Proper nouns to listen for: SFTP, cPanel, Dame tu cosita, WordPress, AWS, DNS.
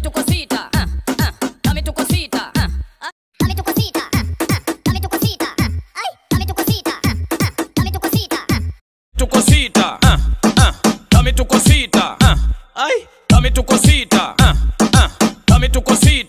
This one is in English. dame tu cosita, dame tu cosita, dame tu cosita, dame tu cosita, ay, dame tu cosita, dame tu cosita, tu cosita, dame tu cosita, ay, dame tu cosita, dame tu cosita.